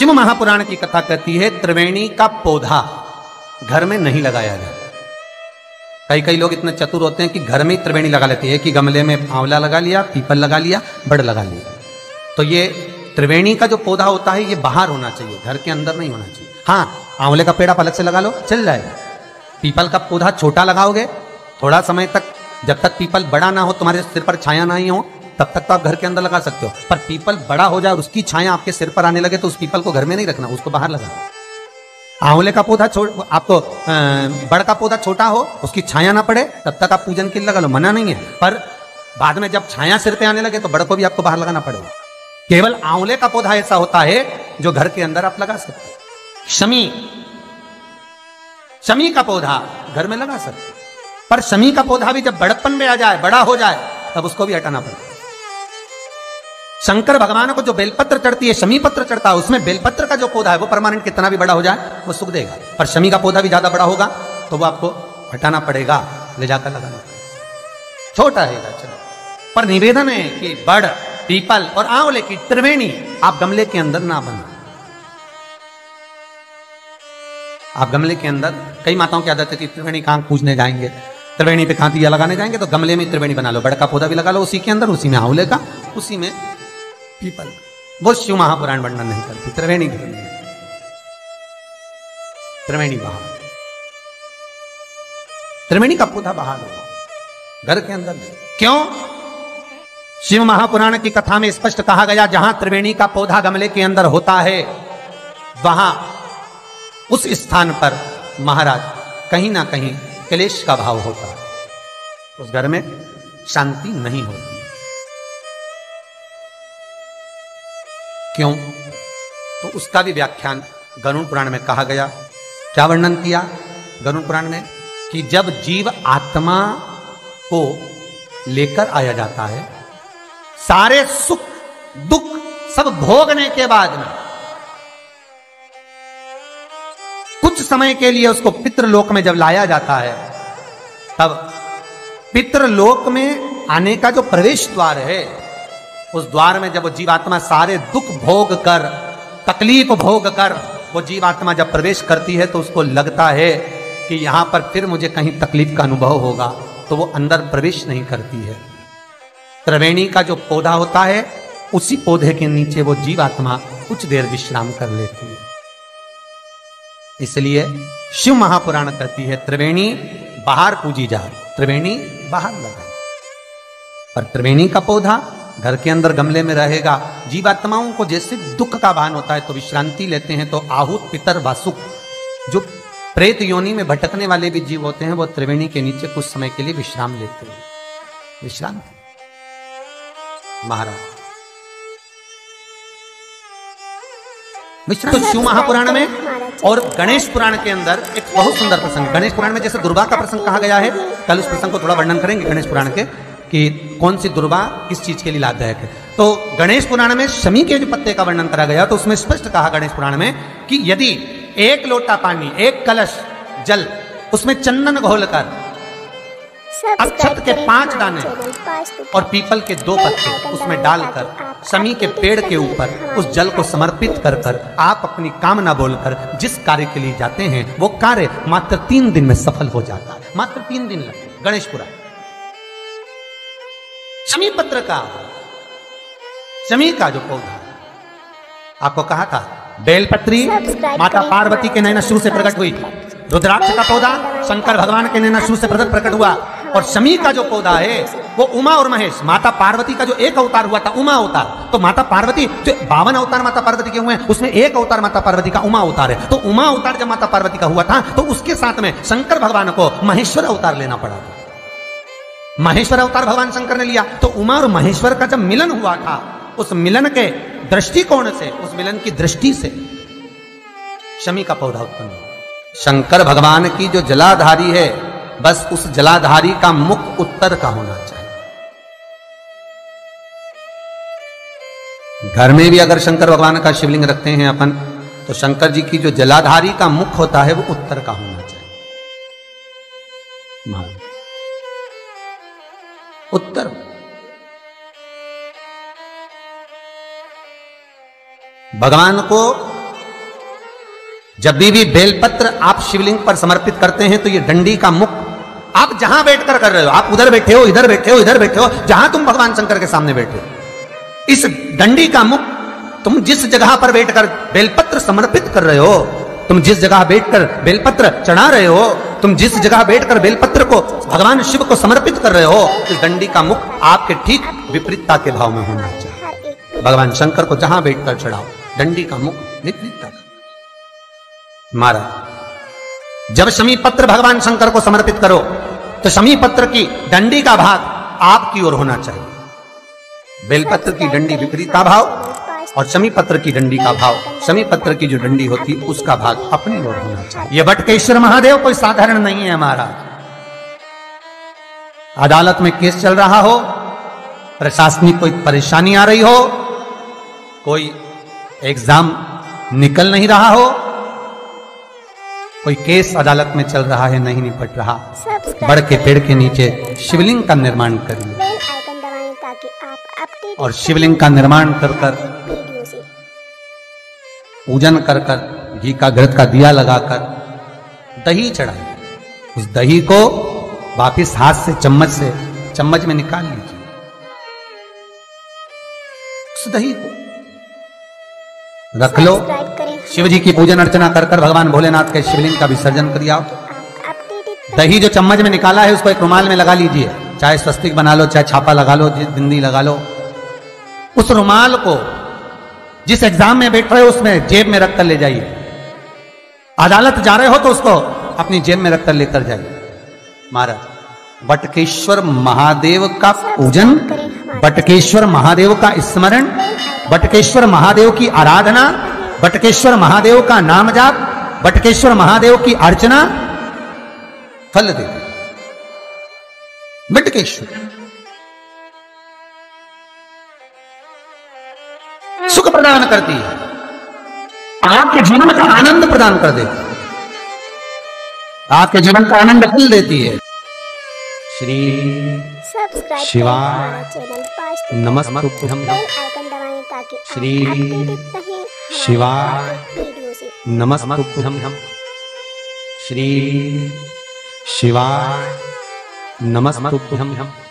शिव महापुराण की कथा कहती है त्रिवेणी का पौधा घर में नहीं लगाया जाता। कई कई लोग इतने चतुर होते हैं कि घर में ही त्रिवेणी लगा लेते हैं कि गमले में आंवला लगा लिया, पीपल लगा लिया, बड़ लगा लिया। तो ये त्रिवेणी का जो पौधा होता है ये बाहर होना चाहिए, घर के अंदर नहीं होना चाहिए। हाँ, आंवले का पेड़ आप अलग से लगा लो, चल जाएगा। पीपल का पौधा छोटा लगाओगे, थोड़ा समय तक जब तक पीपल बड़ा ना हो, तुम्हारे सिर पर छाया ना ही हो, तब तक तो आप घर के अंदर लगा सकते हो। पर पीपल बड़ा हो जाए, उसकी छाया आपके सिर पर आने लगे, तो उस पीपल को घर में नहीं रखना, उसको बाहर लगाओ। आंवले का पौधा आपको बड़ का पौधा छोटा हो, उसकी छाया ना पड़े, तब तक आप पूजन के लिए लगा लो, मना नहीं है। पर बाद में जब छाया सिर पे आने लगे तो बड़ को भी आपको बाहर लगाना पड़ेगा। केवल आंवले का पौधा ऐसा होता है जो घर के अंदर आप लगा सकते हो। शमी का पौधा घर में लगा सकते हो, पर शमी का पौधा भी जब बड़प्पन में आ जाए, बड़ा हो जाए, तब उसको भी हटाना पड़ेगा। शंकर भगवान को जो बेलपत्र चढ़ती है, शमी पत्र चढ़ता है, उसमें बेलपत्र का जो पौधा है वो परमानेंट कितना भी बड़ा हो जाए वो सूख देगा। पर शमी का पौधा भी ज्यादा बड़ा होगा तो वो आपको हटाना पड़ेगा, ले जाकर लगाना पड़ेगा। छोटा रहेगा चलो, पर निवेदन है कि बड़, पीपल और आंवले की त्रिवेणी आप गमले के अंदर ना बनाएं। आप गमले के अंदर, कई माताओं की आदत है कि त्रिवेणी कहाँ पूजने जाएंगे, त्रिवेणी पे कहाँ दिया लगाने जाएंगे, तो गमले में त्रिवेणी बना लो, बड़ का पौधा भी लगा लो उसी के अंदर, उसी में आंवले का, उसी में पीपल। वो शिव महापुराण वर्णन नहीं करती, त्रिवेणी करती, त्रिवेणी बाहर, त्रिवेणी का पौधा बाहर होगा, घर के अंदर नहीं। क्यों? शिव महापुराण की कथा में स्पष्ट कहा गया, जहां त्रिवेणी का पौधा गमले के अंदर होता है, वहां उस स्थान पर महाराज कहीं ना कहीं क्लेश का भाव होता है, उस घर में शांति नहीं होती। क्यों? तो उसका भी व्याख्यान गरुण पुराण में कहा गया। क्या वर्णन किया गरुण पुराण में? कि जब जीव आत्मा को लेकर आया जाता है, सारे सुख दुख सब भोगने के बाद में कुछ समय के लिए उसको पितृलोक में जब लाया जाता है, तब पितृलोक में आने का जो प्रवेश द्वार है, उस द्वार में जब वो जीवात्मा सारे दुख भोग कर, तकलीफ भोग कर, वो जीवात्मा जब प्रवेश करती है, तो उसको लगता है कि यहाँ पर फिर मुझे कहीं तकलीफ का अनुभव होगा, तो वो अंदर प्रवेश नहीं करती है। त्रिवेणी का जो पौधा होता है, उसी पौधे के नीचे वो जीवात्मा कुछ देर विश्राम कर लेती है। इसलिए शिव महापुराण कहती है त्रिवेणी बाहर पूजी जाए, त्रिवेणी बाहर लगाए, पर त्रिवेणी का पौधा घर के अंदर गमले में रहेगा। जीवात्माओं को जैसे दुख का भान होता है तो विश्रांति लेते हैं, तो आहूत पितर वासुक जो प्रेत योनि में भटकने वाले भी जीव होते हैं, वो त्रिवेणी के नीचे कुछ समय के लिए विश्राम लेते हैं। विश्रांति महाराज। तो शिव महापुराण में और गणेश पुराण के अंदर एक बहुत सुंदर प्रसंग, गणेश पुराण में जैसे दुर्वा का प्रसंग कहा गया है, कल उस प्रसंग को थोड़ा वर्णन करेंगे गणेश पुराण के, कि कौन सी दुर्वा किस चीज के लिए लाभदायक है। तो गणेश पुराण में शमी के जो पत्ते का वर्णन करा गया, तो उसमें स्पष्ट कहा गणेश पुराण में कि यदि एक लोटा पानी, एक कलश जल, उसमें चंदन घोलकर, अक्षत के 5 दाने और पीपल के 2 पत्ते उसमें डालकर, शमी के पेड़ के ऊपर उस जल को समर्पित कर कर, आप अपनी कामना बोलकर जिस कार्य के लिए जाते हैं, वो कार्य मात्र 3 दिन में सफल हो जाता है। मात्र 3 दिन लगते गणेश पुराण। शमी पत्र का, शमी का जो पौधा, आपको कहा था बेलपत्री माता पार्वती के नैनाश्रू से प्रकट हुई, रुद्राक्ष का पौधा शंकर भगवान के नैनाश्रू से प्रकट हुआ, और शमी का जो पौधा है वो उमा और महेश, माता पार्वती का जो एक अवतार हुआ था उमा अवतार, तो माता पार्वती जो 52 अवतार माता पार्वती के हुए हैं, उसमें एक अवतार माता पार्वती का उमा अवतार है। तो उमा अवतार जब माता पार्वती का हुआ था, तो उसके साथ में शंकर भगवान को महेश्वर अवतार लेना पड़ा था। महेश्वर अवतार भगवान शंकर ने लिया, तो उमा और महेश्वर का जब मिलन हुआ था, उस मिलन के दृष्टिकोण से, उस मिलन की दृष्टि से शमी का पौधा उत्पन्न हुआ। शंकर भगवान की जो जलाधारी है, बस उस जलाधारी का मुख उत्तर का होना चाहिए। घर में भी अगर शंकर भगवान का शिवलिंग रखते हैं अपन, तो शंकर जी की जो जलाधारी का मुख होता है वो उत्तर का होना चाहिए। उत्तर भगवान को जब भी बेलपत्र आप शिवलिंग पर समर्पित करते हैं तो ये डंडी का मुख आप जहां बैठकर कर रहे हो, आप उधर बैठे हो, इधर बैठे हो, इधर बैठे हो, जहां तुम भगवान शंकर के सामने बैठे हो, इस डंडी का मुख तुम जिस जगह पर बैठकर बेलपत्र समर्पित कर रहे हो, तुम जिस जगह बैठकर बेलपत्र चढ़ा रहे हो, तुम जिस जगह बैठकर बेलपत्र को भगवान शिव को समर्पित कर रहे हो, इस डंडी का मुख आपके ठीक विपरीतता के भाव में होना चाहिए। भगवान शंकर को जहां बैठकर चढ़ाओ, डंडी का मुख विपरीतता। महाराज जब शमी पत्र भगवान शंकर को समर्पित करो तो शमी पत्र की डंडी का भाग आपकी ओर होना चाहिए। बेलपत्र की डंडी विपरीतता भाव और शमी पत्र की डंडी का भाव, शमी पत्र की जो डंडी होती उसका भाग अपने ओर होना चाहिए। यह वटकेश्वर महादेव कोई साधारण नहीं है महाराज। अदालत में केस चल रहा हो, प्रशासनिक कोई परेशानी आ रही हो, कोई एग्जाम निकल नहीं रहा हो, कोई केस अदालत में चल रहा है नहीं निपट रहा, बड़ के पेड़ के नीचे शिवलिंग का निर्माण करिए और शिवलिंग का निर्माण कर कर पूजन कर कर घी का घृत का दिया लगाकर दही चढ़ाइए। उस दही को वापिस हाथ से चम्मच में निकाल लीजिए। उस दही को रख लो, शिव जी की पूजन अर्चना कर कर भगवान भोलेनाथ के शिवलिंग का विसर्जन कर आओ। दही जो चम्मच में निकाला है उसको एक रुमाल में लगा लीजिए, चाहे स्वस्तिक बना लो, चाहे छापा लगा लो, बिंदी लगा लो। उस रुमाल को जिस एग्जाम में बैठ रहे हो उसमें जेब में रख कर ले जाइए। अदालत जा रहे हो तो उसको अपनी जेब में रख कर लेकर जाइए। महाराज वटकेश्वर महादेव का पूजन, वटकेश्वर महादेव का स्मरण, वटकेश्वर महादेव की आराधना, वटकेश्वर महादेव का नाम जाप, वटकेश्वर महादेव की अर्चना फल दे। वटकेश्वर सुख प्रदान करती है, आपके जीवन का आनंद प्रदान कर देती है, आपके जीवन का आनंद फल देती है। श्री शिवाय नमस्तुभ्यम्, श्री शिवाय नमस्तुभ्यम्, श्री शिवाय नमस्तुभ्यम्।